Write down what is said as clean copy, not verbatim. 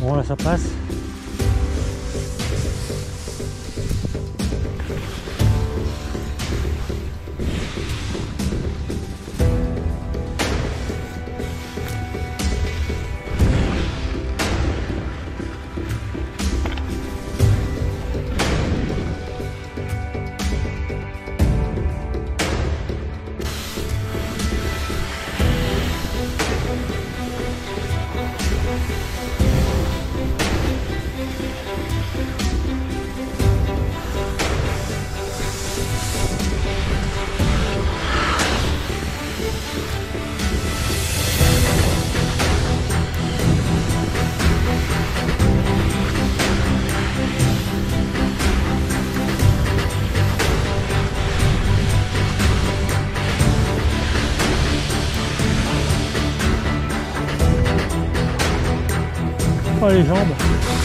Bon là ça passe. Les jambes